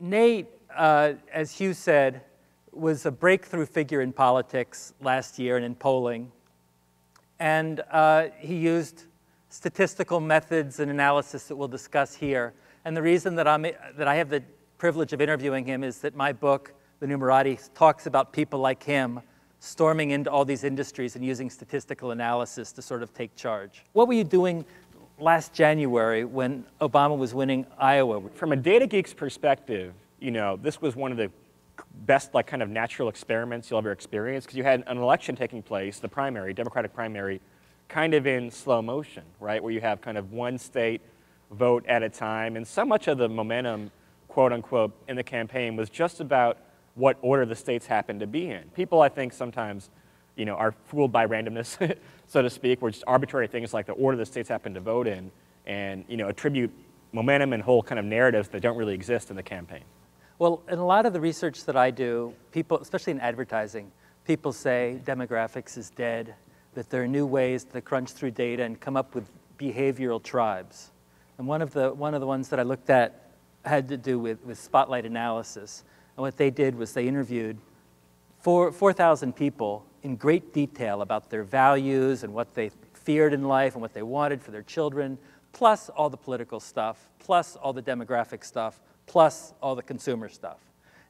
Nate, as Hugh said, was a breakthrough figure in politics last year and in polling. And he used statistical methods and analysis that we'll discuss here. And the reason that, I have the privilege of interviewing him is that my book, The Numerati, talks about people like him storming into all these industries and using statistical analysis to sort of take charge. What were you doing last January when Obama was winning Iowa? From a data geek's perspective, you know, this was one of the best like kind of natural experiments you'll ever experience, because you had an election taking place, the primary, Democratic primary, kind of in slow motion, right? Where you have kind of one state vote at a time, and so much of the momentum, quote unquote, in the campaign was just about what order the states happen to be in. People, I think, sometimes, you know, are fooled by randomness, so to speak, where just arbitrary things like the order the states happen to vote in, and, you know, attribute momentum and whole kind of narratives that don't really exist in the campaign. Well, in a lot of the research that I do, people, especially in advertising, people say demographics is dead, that there are new ways to crunch through data and come up with behavioral tribes. And one of the ones that I looked at had to do with spotlight analysis. And what they did was they interviewed 4,000 people in great detail about their values and what they feared in life and what they wanted for their children, plus all the political stuff, plus all the demographic stuff, plus all the consumer stuff.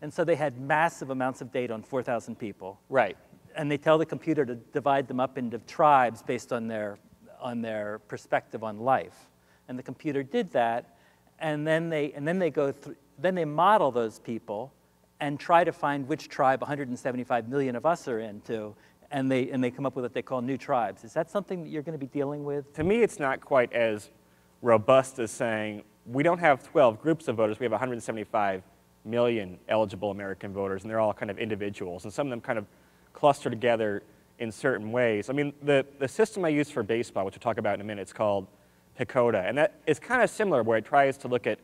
And so they had massive amounts of data on 4,000 people. Right. And they tell the computer to divide them up into tribes based on their perspective on life. And the computer did that, and then they model those people and try to find which tribe 175 million of us are into, and they come up with what they call new tribes. Is that something that you're going to be dealing with? To me, it's not quite as robust as saying, we don't have 12 groups of voters, we have 175 million eligible American voters, and they're all kind of individuals, and some of them kind of cluster together in certain ways. I mean, the system I use for baseball, which we'll talk about in a minute, is called PECOTA, and that is kind of similar, where it tries to look at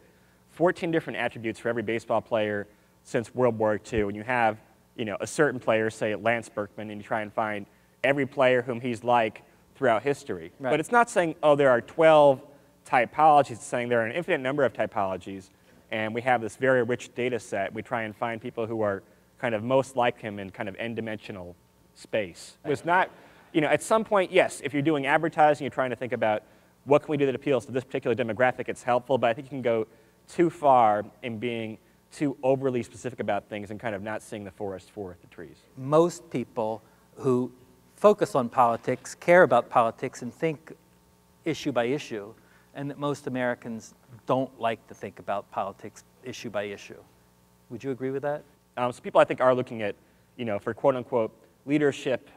14 different attributes for every baseball player since World War II, and you have, you know, a certain player, say Lance Berkman, and you try and find every player whom he's like throughout history. Right. But it's not saying, oh, there are 12 typologies, it's saying there are an infinite number of typologies, and we have this very rich data set. We try and find people who are kind of most like him in kind of n-dimensional space. It's not, you know, at some point, yes, if you're doing advertising, you're trying to think about what can we do that appeals to this particular demographic, it's helpful, but I think you can go too far in being too overly specific about things and kind of not seeing the forest for the trees. Most people who focus on politics care about politics and think issue by issue, and that most Americans don't like to think about politics issue by issue. Would you agree with that? So people, I think, are looking at, you know, for quote-unquote leadership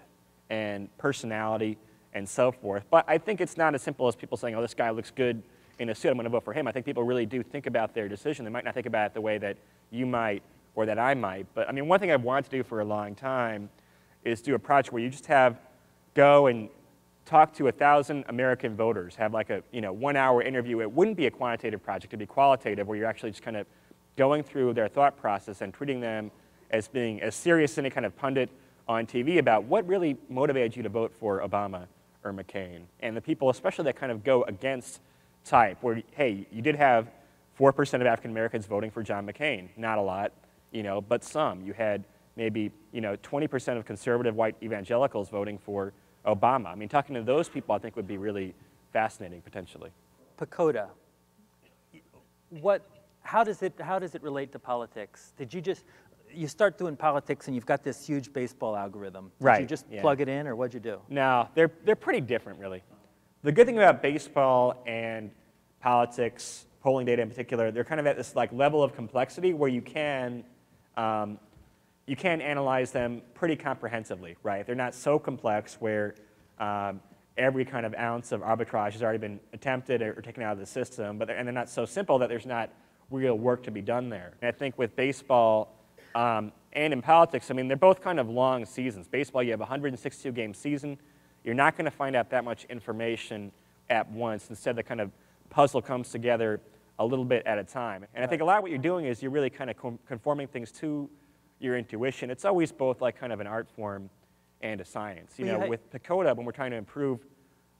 and personality and so forth. But I think it's not as simple as people saying, oh, this guy looks good in a suit, I'm going to vote for him. I think people really do think about their decision. They might not think about it the way that you might or that I might. But, I mean, one thing I've wanted to do for a long time is do a project where you just have go and talk to 1,000 American voters, have like a, you know, 1-hour interview. It wouldn't be a quantitative project, it'd be qualitative, where you're actually just kind of going through their thought process and treating them as being as serious as any kind of pundit on TV about what really motivated you to vote for Obama or McCain. And the people, especially that kind of go against type, where, hey, you did have 4% of African Americans voting for John McCain. Not a lot, you know, but some. You had maybe, you know, 20% of conservative white evangelicals voting for Obama. I mean, talking to those people, I think, would be really fascinating, potentially. PECOTA, how does it relate to politics? Did you just, you start doing politics and you've got this huge baseball algorithm. Did right. you just yeah. plug it in, or what'd you do? No, they're pretty different, really. The good thing about baseball and politics, polling data in particular, they're kind of at this like level of complexity where you can analyze them pretty comprehensively, right? They're not so complex where every kind of ounce of arbitrage has already been attempted or taken out of the system, but they're not so simple that there's not real work to be done there. And I think with baseball and in politics, I mean, they're both kind of long seasons. Baseball, you have a 162-game season. You're not going to find out that much information at once. Instead, the kind of puzzle comes together a little bit at a time. And I think a lot of what you're doing is you're really kind of conforming things to your intuition. It's always both like kind of an art form and a science. You know, with PECOTA, when we're trying to improve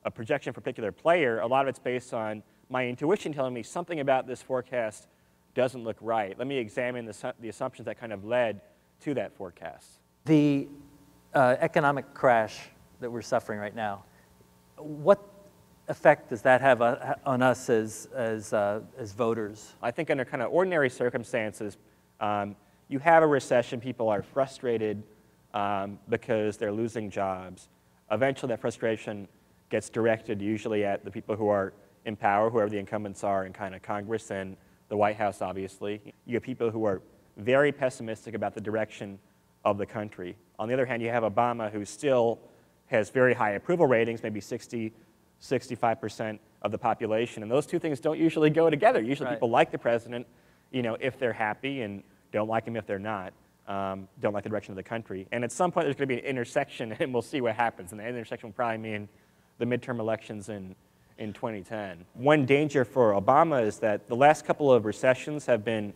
a projection for a particular player, a lot of it's based on my intuition telling me something about this forecast doesn't look right. Let me examine the assumptions that kind of led to that forecast. The economic crash that we're suffering right now, what effect does that have on us as voters? I think under kind of ordinary circumstances, you have a recession, people are frustrated because they're losing jobs. Eventually that frustration gets directed usually at the people who are in power, whoever the incumbents are in kind of Congress and the White House, obviously. You have people who are very pessimistic about the direction of the country. On the other hand, you have Obama, who still has very high approval ratings, maybe 60, 65% of the population. And those two things don't usually go together. Usually people like the president, you know, if they're happy, and don't like him if they're not, don't like the direction of the country. And at some point, there's going to be an intersection, and we'll see what happens. And the intersection will probably mean the midterm elections in 2010. One danger for Obama is that the last couple of recessions have been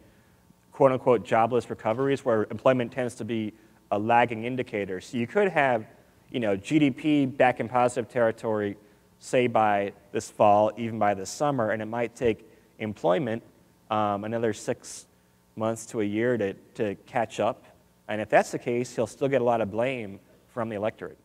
quote unquote jobless recoveries, where employment tends to be a lagging indicator. So you could have, you know, GDP back in positive territory, say by this fall, even by this summer, and it might take employment another 6 months to a year to catch up. And if that's the case, he'll still get a lot of blame from the electorate.